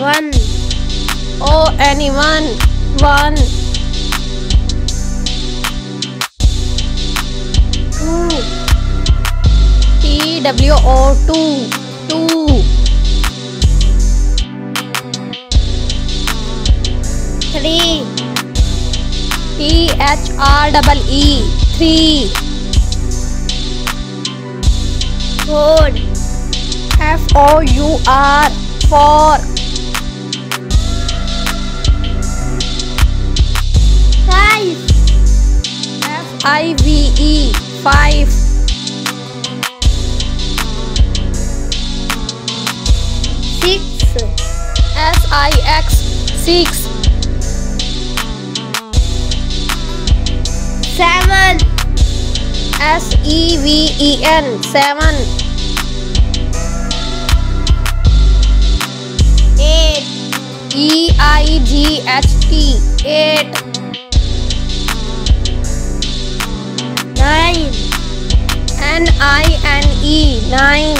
one. Oh, anyone, one. Two. TWO, two, two. Three. THREE, three. Four. FOUR, four. Five. FIVE, five. Six. SIX, six. Seven. SEVEN, seven. 8. Eight. 9. NINE, nine.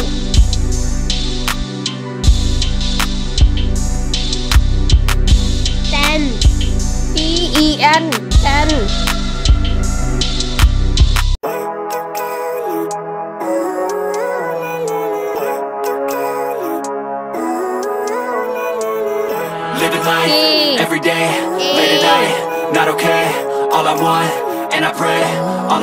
10. TEN, ten. Every day, late at night, not okay. All I want, and I pray, all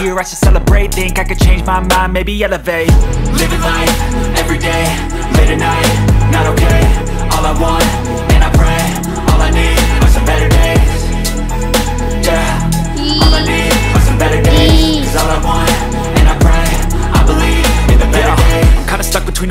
hear, I should celebrate. Think I could change my mind, maybe elevate. Living life, every day, late at night, not okay. All I want, and I pray, all I need are some better days. Yeah, all I need are some better days. 'Cause all I want, and I pray, I believe in the better days. I'm kinda stuck between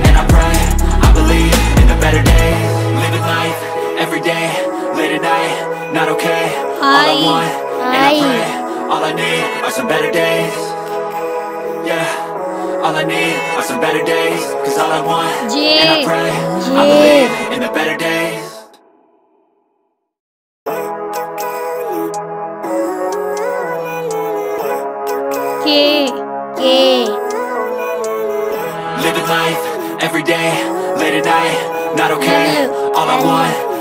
and I pray, I believe in the better days. Living life, every day, late at night, not okay. All I want, and I pray, all I need are some better days. Yeah, all I need are some better days. 'Cause all I want, and I pray, I believe in the better days. Living life, every day, late at night, not okay. All I want,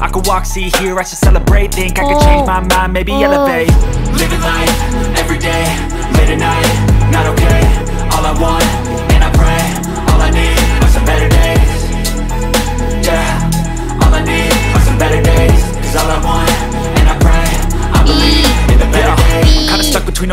I could walk, see, hear, I should celebrate. Think I could change my mind, maybe elevate. Living life, every day, late at night, not okay. All I want, and I pray, all I need are some better days. Yeah, all I need are some better days. 'Cause all I want, and I pray, I believe in the better days. Kinda stuck between a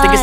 think it's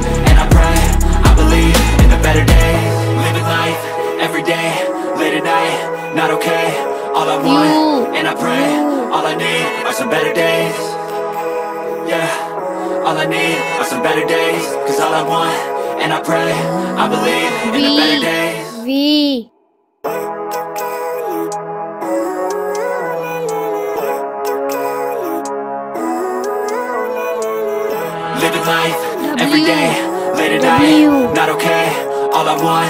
and I pray, I believe in a better day. Living life, everyday, late at night, not okay. All I want, and I pray, all I need are some better days. Yeah, all I need are some better days. Cause all I want, and I pray, I believe in the better days. Living life, everyday, late at night, not okay. All I want,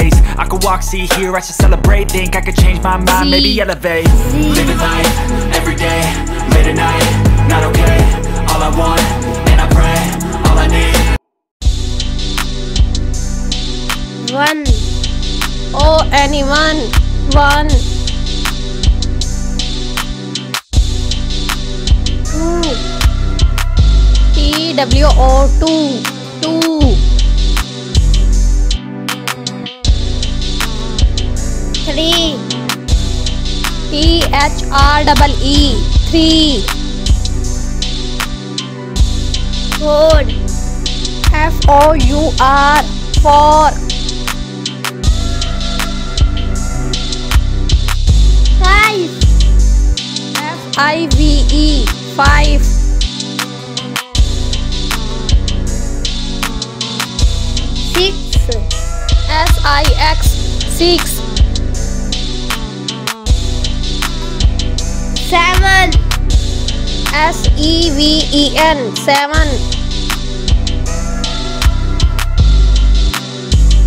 I could walk, see, hear, I should celebrate. Think I could change my mind, maybe elevate. Living life, everyday, late at night, not okay. All I want, and I pray, all I need. One, oh anyone, one. Two, TWO2, two. 3, THREE, 3. 4, FOUR, 4. 5, FIVE, 5. 6, SIX, 6. 7, SEVEN, 7.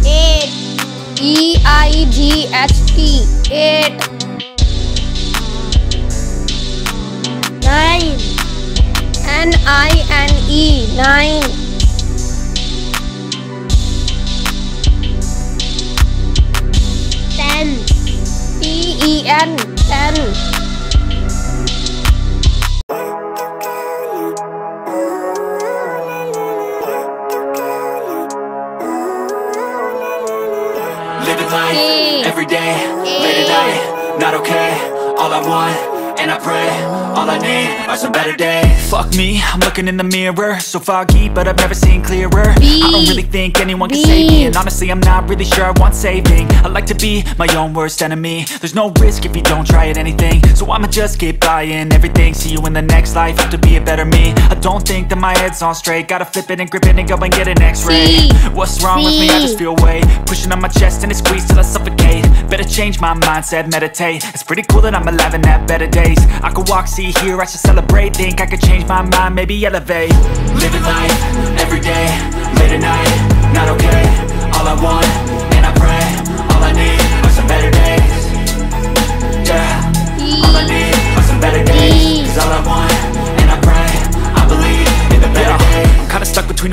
8, EIGHT, 8. 9, NINE, 9. 10, TEN, 10. Everyday, late at night, not okay. All I want, and I pray, all I need are some better days. Fuck me, I'm looking in the mirror, so foggy, but I've never seen clearer. I don't really think anyone can save me, and honestly I'm not really sure I want saving. I like to be my own worst enemy. There's no risk if you don't try at anything, so I'ma just get buying everything. See you in the next life, have to be a better me. I don't think that my head's on straight. Gotta flip it and grip it and go and get an x-ray. What's wrong with me? I just feel weight pushing on my chest and it squeezes till I suffocate. Better change my mindset, meditate. It's pretty cool that I'm alive and have better days. I could walk, see, hear, I should celebrate. Think I could change my mind, maybe elevate. Living life, everyday, late at night, not okay. All I want, and I pray, all I need are some better days. Yeah, all I need are some better days. Cause all I want, and I pray, I believe in the better days. I'm kinda stuck between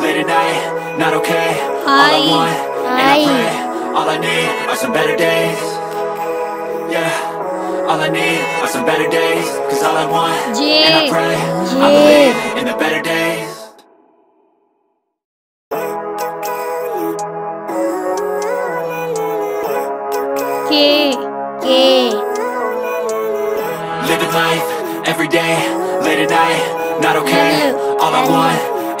late at night, not okay. All I want, and I pray, all I need are some better days. Yeah, all I need are some better days. Cause all I want, and I pray, I believe in the better days. Living life, every day, late at night, not okay. All I want,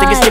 think it's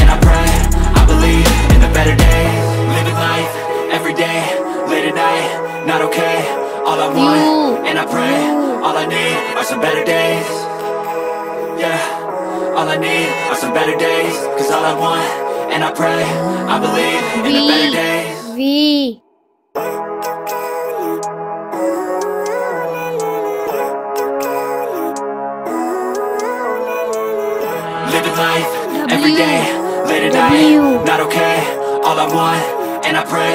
and I pray, I believe in the better days. Living life, every day, late at night, not okay. All I want, and I pray, all I need are some better days. Yeah, all I need are some better days. Cause all I want, and I pray, I believe in the better days. Living life, every day, late at night, not okay. All I want, and I pray,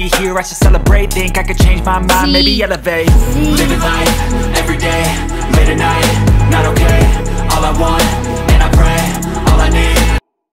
hear, I should celebrate. Think I could change my mind, maybe elevate. Living life,